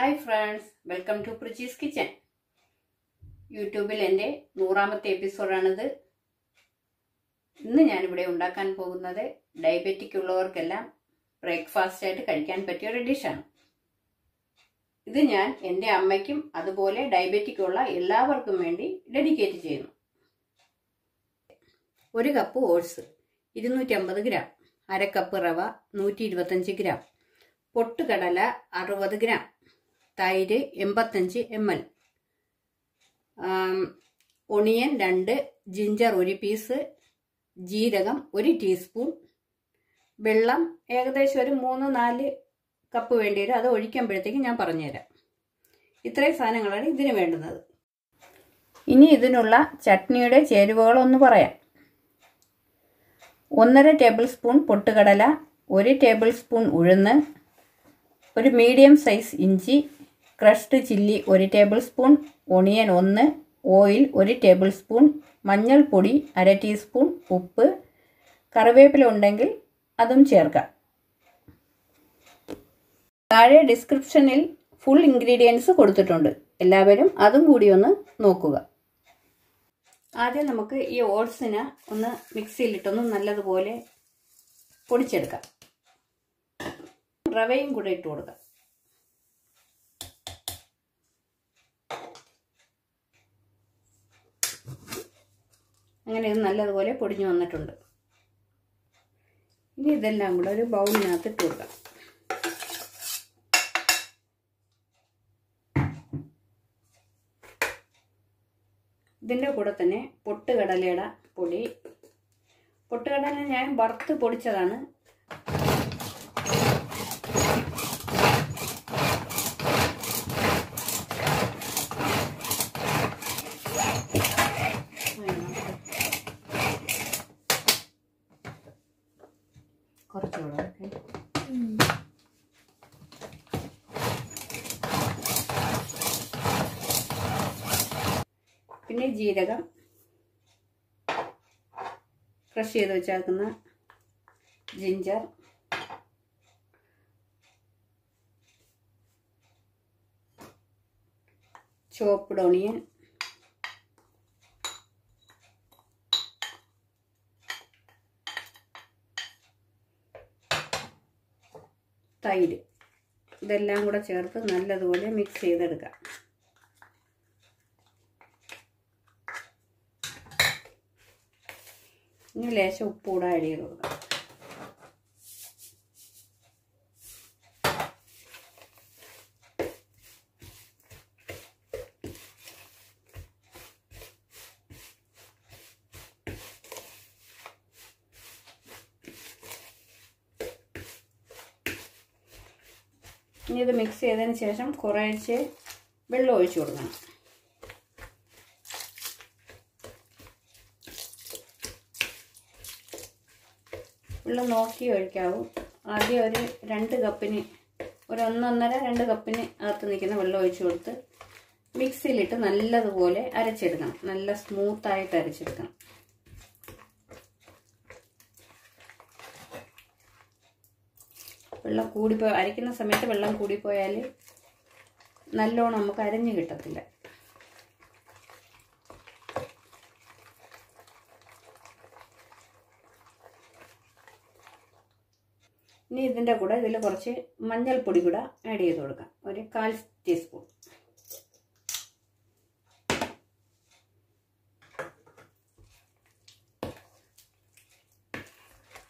Hi friends, welcome to Priji's kitchen. യൂട്യൂബിൽ എൻ്റെ 100-ാമത്തെ എപ്പിസോഡാണിത്. ഇന്ന് ഞാനിവിടെ ഉണ്ടാക്കാൻ പോകുന്നത് ഡയബറ്റിക് ഉള്ളവർക്കെല്ലാം ബ്രേക്ക്ഫാസ്റ്റായിട്ട് കഴിക്കാൻ പറ്റിയ ഒരു ഡിഷാണ്. ഇത് ഞാൻ എൻ്റെ അമ്മയ്ക്കും അതുപോലെ ഡയബറ്റിക് ഉള്ള എല്ലാവർക്കും വേണ്ടി ഡെഡിക്കേറ്റ് ചെയ്യുന്നു. ഒരു കപ്പ് ഓട്സ് 250 ഗ്രാം, അരക്കപ്പ് റവ 125 ഗ്രാം, പൊട്ടുകടല 60 ഗ്രാം, തൈര് 85 ml, ഒണിയൻ 2, ജിഞ്ചർ 1 പീസ്, ജീരകം 1 ടീസ്പൂൺ, വെള്ളം ഏകദേശം ഒരു 3-4 കപ്പ് വേണ്ടി വരും. അത് ഒഴിക്കുമ്പോഴത്തേക്ക് ഞാൻ പറഞ്ഞുതരാം. ഇത്രയും സാധനങ്ങളാണ് ഇതിന് വേണ്ടുന്നത്. ഇനി ഇതിനുള്ള ചട്നിയുടെ ചേരുവകളൊന്ന് പറയാം. 1.5 ടേബിൾ സ്പൂൺ പൊട്ടുകടല, 1 ടേബിൾ സ്പൂൺ ഉഴുന്ന്, ഒരു മീഡിയം സൈസ് ഇഞ്ചി, crushed chilli 1 table spoon, onion 1, oil 1 table spoon, മഞ്ഞൾപ്പൊടി 1/2 ടീസ്പൂൺ, ഉപ്പ്, കറിവേപ്പില ഉണ്ടെങ്കിൽ അതും ചേർക്കാം. താഴെ ഡിസ്ക്രിപ്ഷനിൽ ഫുൾ ഇൻഗ്രീഡിയൻസ് കൊടുത്തിട്ടുണ്ട്. എല്ലാവരും അതും കൂടി ഒന്ന് നോക്കുക. ആദ്യം നമുക്ക് ഈ ഓട്സിനെ ഒന്ന് മിക്സിയിലിട്ടൊന്ന് നല്ലതുപോലെ പൊടിച്ചെടുക്കാം. റവയും കൂടെ ഇട്ട് കൊടുക്കാം. അങ്ങനെ ഇത് നല്ലതുപോലെ പൊടിഞ്ഞു വന്നിട്ടുണ്ട്. ഇനി ഇതെല്ലാം കൂടെ ഒരു ബൗളിനകത്ത് ഇട്ട് കൊടുക്കാം. ഇതിൻ്റെ കൂടെ തന്നെ പൊട്ടുകടലയുടെ പൊടി. പൊട്ടുകടല ഞാൻ വറുത്ത് പൊടിച്ചതാണ്. പിന്നെ ജീരകം ക്രഷ് ചെയ്ത് വെച്ചേക്കുന്ന ജിഞ്ചർ, ചോപ്പ്ഡ് ഓണിയൻ, തൈര്, ഇതെല്ലാം കൂടെ ചേർത്ത് നല്ലതുപോലെ മിക്സ് ചെയ്തെടുക്കാം. ഇനി ലേശം ഉപ്പ് കൂടെ ആഡ് ചെയ്ത് കൊടുക്കാം. ഇനി ഇത് മിക്സ് ചെയ്തതിന് ശേഷം കുറേശ്ശെ വെള്ളം ഒഴിച്ചു കൊടുക്കണം. വെള്ളം നോക്കി ഒഴിക്കാവൂ. ആദ്യം ഒരു 2 കപ്പിന്, ഒരു 1.5-2 കപ്പിന് അകത്ത് നിൽക്കുന്ന വെള്ളം ഒഴിച്ചു കൊടുത്ത് മിക്സിയിലിട്ട് നല്ലതുപോലെ അരച്ചെടുക്കണം. നല്ല സ്മൂത്തായിട്ട് അരച്ചെടുക്കണം. വെള്ളം കൂടിപ്പോയി അരയ്ക്കുന്ന സമയത്ത് വെള്ളം കൂടിപ്പോയാൽ നല്ലോണം നമുക്ക് അരഞ്ഞു കിട്ടത്തില്ല. ഇനി ഇതിൻ്റെ കൂടെ ഇതിൽ കുറച്ച് മഞ്ഞൾപ്പൊടി കൂടെ ആഡ് ചെയ്ത് കൊടുക്കാം. ഒരു 1/4 ടീസ്പൂൺ.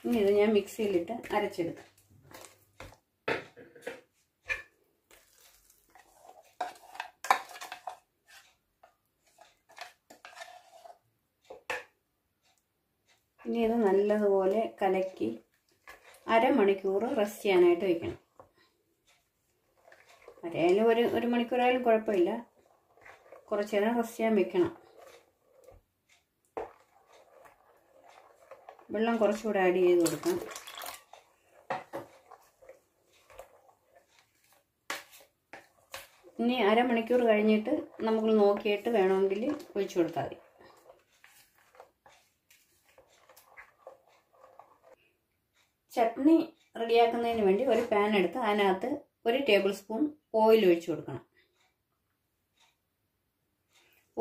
ഇനി ഇത് ഞാൻ മിക്സിയിലിട്ട് അരച്ചെടുക്കാം. ഇനി ഇത് നല്ലതുപോലെ കലക്കി അരമണിക്കൂർ റെസ്റ്റ് ചെയ്യാനായിട്ട് വയ്ക്കണം. അരയാലും ഒരു മണിക്കൂറായാലും കുഴപ്പമില്ല. കുറച്ച് നേരം റെസ്റ്റ് ചെയ്യാൻ വയ്ക്കണം. വെള്ളം കുറച്ചുകൂടെ ആഡ് ചെയ്ത് കൊടുക്കാം. ഇനി അരമണിക്കൂർ കഴിഞ്ഞിട്ട് നമുക്ക് നോക്കിയിട്ട് വേണമെങ്കിൽ ഒഴിച്ചു കൊടുത്താൽ മതി. ചട്നി റെഡിയാക്കുന്നതിന് വേണ്ടി ഒരു പാൻ എടുത്ത് അതിനകത്ത് ഒരു ടേബിൾ സ്പൂൺ ഓയിൽ ഒഴിച്ചു കൊടുക്കണം.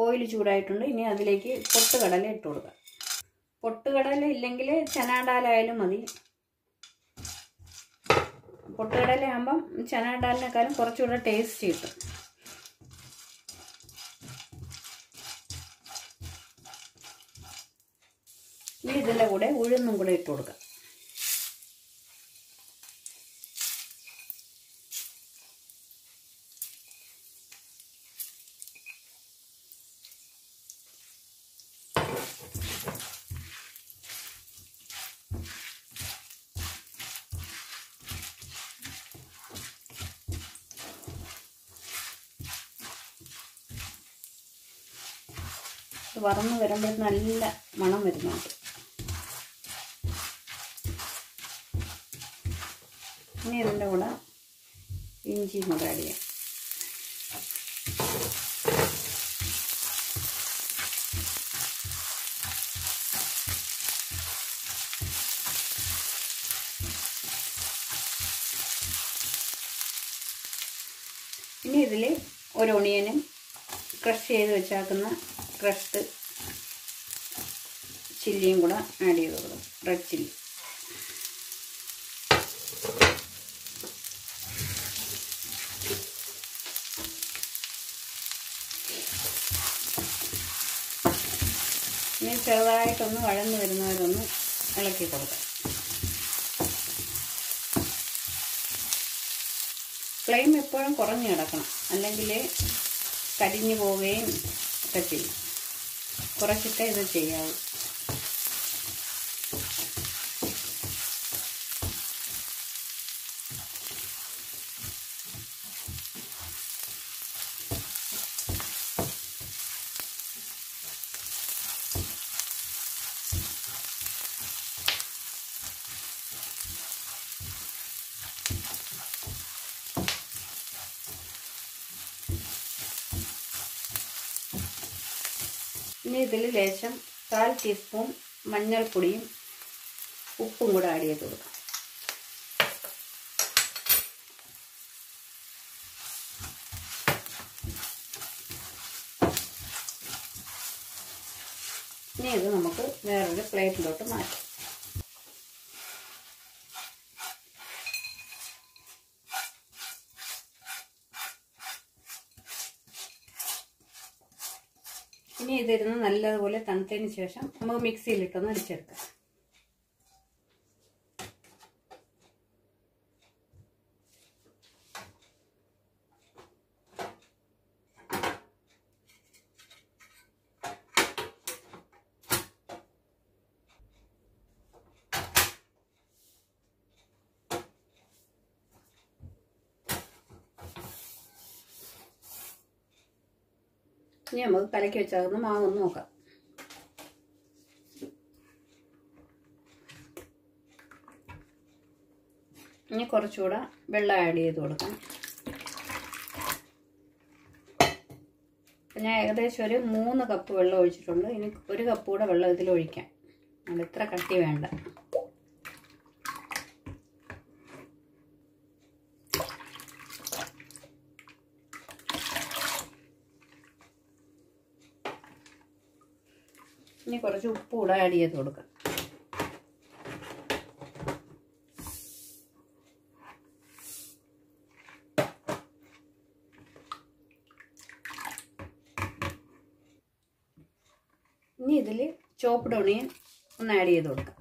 ഓയിൽ ചൂടായിട്ടുണ്ട്. ഇനി അതിലേക്ക് പൊട്ടുകടല ഇട്ട് കൊടുക്കുക. പൊട്ടുകടല ഇല്ലെങ്കിൽ ചനാഡാലായാലും മതി. പൊട്ടുകടല ആകുമ്പം ചനാഡാലിനേക്കാളും കുറച്ചുകൂടെ ടേസ്റ്റ് കിട്ടും. ഇനി ഇതിൻ്റെ കൂടെ ഉഴുന്നും കൂടെ ഇട്ട് കൊടുക്കുക. വറന്ന് വരുമ്പോൾ നല്ല മണം വരുന്നുണ്ട്. ഇനി ഇതിൻ്റെ കൂടെ ഇഞ്ചി കൂടെ ആഡ് ചെയ്യാം. ഇനി ഇതിൽ ഒരു ഒണിയനും ക്രഷ് ചെയ്ത് വെച്ചാക്കുന്ന ക്രഷ്ഡ് ചില്ലിയും കൂടെ ആഡ് ചെയ്ത് കൊടുക്കും. Red chilli. ഇനി ചെറുതായിട്ടൊന്ന് വഴന്ന് വരുന്നവരൊന്ന് ഇളക്കി കൊടുക്കാം. ഫ്ലെയിം എപ്പോഴും കുറഞ്ഞു കിടക്കണം, അല്ലെങ്കിൽ കരിഞ്ഞു പോവുകയും ഒക്കെ ചെയ്യും. കുറച്ചിട്ട് ഇത് ചെയ്യാവൂ. ഇനി ഇതിൽ ലേശം 1/2 ടീസ്പൂൺ മഞ്ഞൾപ്പൊടിയും ഉപ്പും കൂടെ ആഡ് ചെയ്ത് കൊടുക്കാം. ഇനി ഇത് നമുക്ക് വേറൊരു പ്ലേറ്റിലോട്ട് മാറ്റാം. ഇനി ഇതിരുന്ന് നല്ലതുപോലെ തണുത്തതിന് ശേഷം നമുക്ക് മിക്സിയിലിട്ടൊന്ന് അടിച്ചെടുക്കാം. ഇനി നമുക്ക് കലക്കി വെച്ചാകുന്ന മാവൊന്ന് നോക്കാം. ഇനി കുറച്ചുകൂടെ വെള്ളം ആഡ് ചെയ്ത് കൊടുക്കാം. ഞാൻ ഏകദേശം ഒരു 3 കപ്പ് വെള്ളം ഒഴിച്ചിട്ടുണ്ട്. ഇനി 1 കപ്പ് കൂടെ വെള്ളം ഇതിൽ ഒഴിക്കാം. അത് ഇത്ര കട്ടി വേണ്ട. ഇനി കുറച്ച് ഉപ്പ് കൂടെ ആഡ് ചെയ്ത് കൊടുക്കാം. ഇനി ഇതിൽ ചോപ്പ്ഡ് ഒണിയൻ ഒന്ന് ആഡ് ചെയ്ത് കൊടുക്കാം.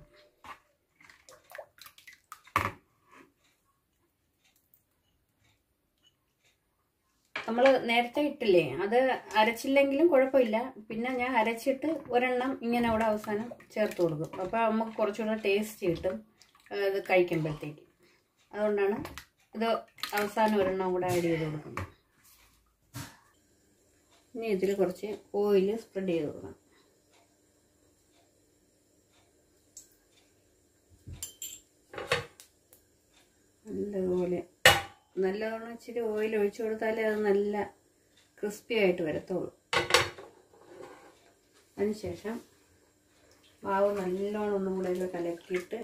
നമ്മൾ നേരത്തെ ഇട്ടില്ലേ, അത് അരച്ചില്ലെങ്കിലും കുഴപ്പമില്ല. പിന്നെ ഞാൻ അരച്ചിട്ട് ഒരെണ്ണം ഇങ്ങനെ അവിടെ അവസാനം ചേർത്ത് കൊടുക്കും. അപ്പോൾ നമുക്ക് കുറച്ചുകൂടെ ടേസ്റ്റ് കിട്ടും ഇത് കഴിക്കുമ്പോഴത്തേക്ക്. അതുകൊണ്ടാണ് ഇത് അവസാനം ഒരെണ്ണം കൂടെ ആഡ് ചെയ്ത് കൊടുക്കുന്നത്. ഇനി ഇതിൽ കുറച്ച് ഓയിൽ സ്പ്രെഡ് ചെയ്ത് കൊടുക്കണം. നല്ലതുപോലെ നല്ലവണ്ണം ഇച്ചിരി ഓയിൽ ഒഴിച്ചു കൊടുത്താലേ അത് നല്ല ക്രിസ്പി ആയിട്ട് വരത്തുള്ളൂ. അതിനുശേഷം മാവ് നല്ലോണം ഒന്നും കൂടെ ഇത് കലക്കിയിട്ട്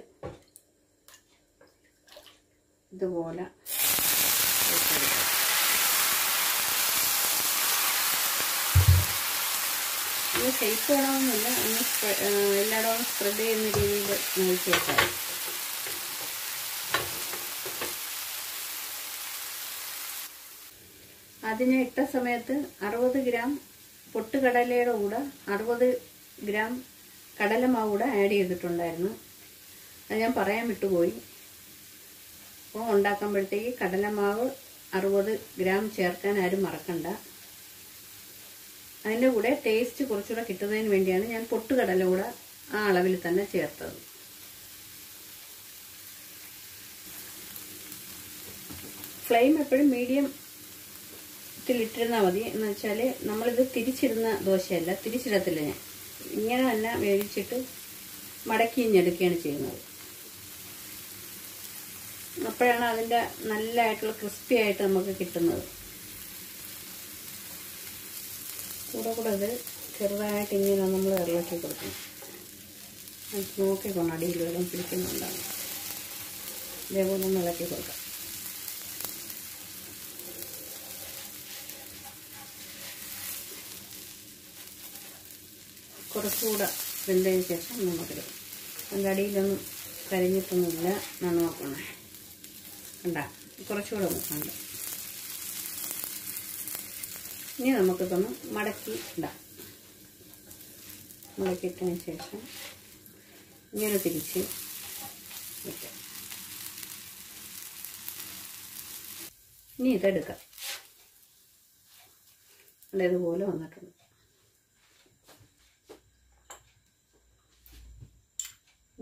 ഇതുപോലെ ഇത് ഷേപ്പ് വേണമെന്നില്ല, ഒന്ന് എല്ലായിടവും സ്പ്രെഡ് ചെയ്യുന്ന രീതിയിൽ മൂടി വെക്കാം. അതിനെ ഇട്ട സമയത്ത് 60 ഗ്രാം പൊട്ടുകടലയുടെ കൂടെ 60 ഗ്രാം കടലമാവ് കൂടെ ആഡ് ചെയ്തിട്ടുണ്ടായിരുന്നു. അത് ഞാൻ പറയാൻ വിട്ടുപോയി. അപ്പോൾ ഉണ്ടാക്കുമ്പോഴത്തേക്ക് കടലമാവ് 60 ഗ്രാം ചേർക്കാൻ ആരും മറക്കണ്ട. അതിൻ്റെ കൂടെ ടേസ്റ്റ് കുറച്ചുകൂടെ കിട്ടുന്നതിന് വേണ്ടിയാണ് ഞാൻ പൊട്ടുകടല കൂടെ ആ അളവിൽ തന്നെ ചേർത്തത്. ഫ്ലെയിം എപ്പോഴും മീഡിയം ിട്ടിരുന്നാൽ മതി. എന്ന് വെച്ചാൽ നമ്മളിത് തിരിച്ചിടുന്ന ദോശയല്ല, തിരിച്ചിടത്തില്ല, ഞാൻ ഇങ്ങനെ തന്നെ വേവിച്ചിട്ട് മടക്കിഞ്ഞെടുക്കുകയാണ് ചെയ്യുന്നത്. അപ്പോഴാണ് അതിൻ്റെ നല്ലതായിട്ടുള്ള ക്രിസ്പി ആയിട്ട് നമുക്ക് കിട്ടുന്നത്. കൂടെ കൂടെ ഇത് ചെറുതായിട്ട് ഇങ്ങനെ നമ്മൾ ഇറക്കി കൊടുക്കണം. നോക്കിക്കൊണ്ട് അടിയിൽ വെള്ളം പിടിക്കുന്നുണ്ടാകും. ഇതേപോലെ ഒന്ന് ഇളക്കി കൊടുക്കാം. കുറച്ചുകൂടെ വെന്തതിന് ശേഷം നമുക്കിടും. അതിൻ്റെ അടിയിലൊന്നും കരിഞ്ഞിട്ടൊന്നുമില്ല. നന്നാക്കണേ കണ്ട, കുറച്ചുകൂടെ നോക്കണ്ട. ഇനി നമുക്കിതൊന്ന് മടക്കി ഇടാം. മടക്കിയിട്ടതിന് ശേഷം ഇങ്ങനെ തിരിച്ച് വയ്ക്കാം. ഇനി ഇതെടുക്കാം. ഇതുപോലെ വന്നിട്ടുണ്ട്.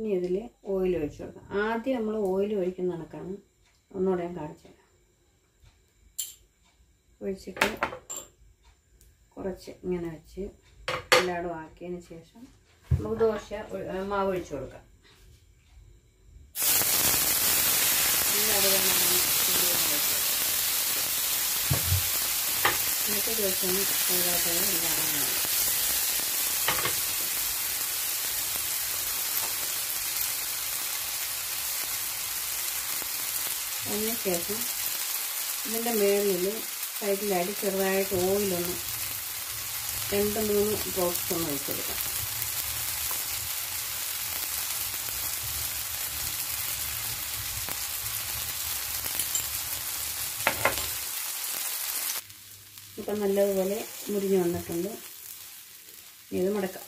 ഇനി ഇതിൽ ഓയിൽ ഒഴിച്ച് കൊടുക്കാം. ആദ്യം നമ്മൾ ഓയിൽ ഒഴിക്കുന്ന കണക്കാണ്, ഒന്നുകൂടെ ഞാൻ കാണിച്ചു തരാം. ഒഴിച്ചിട്ട് കുറച്ച് ഇങ്ങനെ വെച്ച് എല്ലായിടും ആക്കിയതിന് ശേഷം നമുക്ക് ദോശ മാവ് ഒഴിച്ചു കൊടുക്കാം. എന്നിട്ട് ദോശ എല്ലാവരും അതിനുശേഷം ഇതിൻ്റെ മേളിൽ സൈഡിലായിട്ട് ചെറുതായിട്ട് ഓയിലൊന്ന് 2-3 ഡ്രോപ്സ് ഒന്ന് ഒഴിച്ച് കൊടുക്കാം. ഇപ്പം നല്ലതുപോലെ മുരിഞ്ഞ് വന്നിട്ടുണ്ട്. ഇത് മടക്കാം.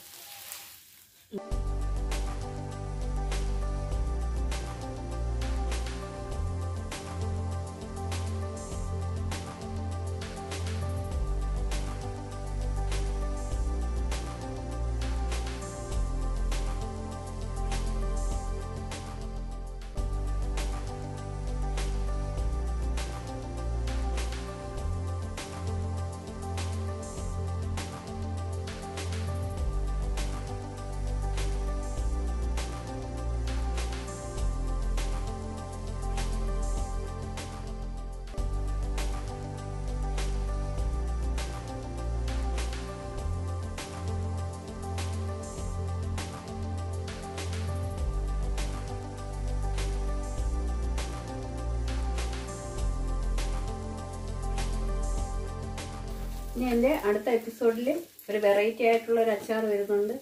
ഇനി എൻ്റെ അടുത്ത എപ്പിസോഡിൽ ഒരു വെറൈറ്റി ആയിട്ടുള്ള ഒരു അച്ചാർ വരുന്നുണ്ട്.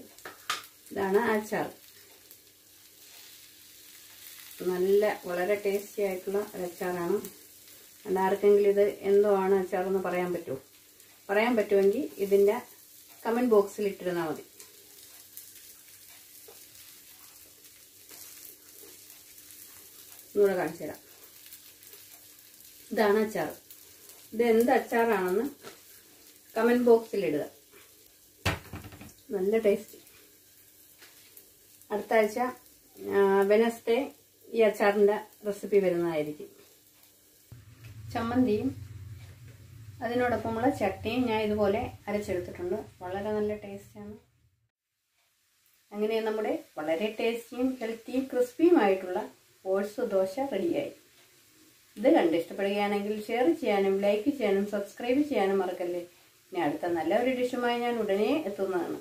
ഇതാണ് ആ അച്ചാർ. നല്ല വളരെ ടേസ്റ്റി ആയിട്ടുള്ള ഒരു അച്ചാറാണ്. അല്ല ആർക്കെങ്കിലും ഇത് എന്തോ ആണ് അച്ചാറെന്ന് പറയാൻ പറ്റുമോ? പറയാൻ പറ്റുമെങ്കിൽ ഇതിൻ്റെ കമൻറ്റ് ബോക്സിൽ ഇട്ടിരുന്നാൽ മതി. ഒന്നുകൂടെ കാണിച്ചു തരാം. ഇതാണ് അച്ചാർ. ഇത് എന്ത് അച്ചാറാണെന്ന് കമൻറ്റ് ബോക്സിലിടുക. നല്ല ടേസ്റ്റ്. അടുത്ത ആഴ്ച വെനസ്ഡേ ഈ അച്ചാറിൻ്റെ റെസിപ്പി വരുന്നതായിരിക്കും. ചമ്മന്തിയും അതിനോടൊപ്പമുള്ള ചട്നിയും ഞാൻ ഇതുപോലെ അരച്ചെടുത്തിട്ടുണ്ട്. വളരെ നല്ല ടേസ്റ്റാണ്. അങ്ങനെ നമ്മുടെ വളരെ ടേസ്റ്റിയും ഹെൽത്തിയും ക്രിസ്പിയുമായിട്ടുള്ള ഓട്സ് ദോശ റെഡിയായി. ഇത് കണ്ട് ഇഷ്ടപ്പെടുകയാണെങ്കിൽ ഷെയർ ചെയ്യാനും ലൈക്ക് ചെയ്യാനും സബ്സ്ക്രൈബ് ചെയ്യാനും മറക്കല്ലേ. ഇനി അടുത്ത നല്ല ഒരു ഡിഷുമായി ഞാൻ ഉടനെ എത്തുന്നതാണ്.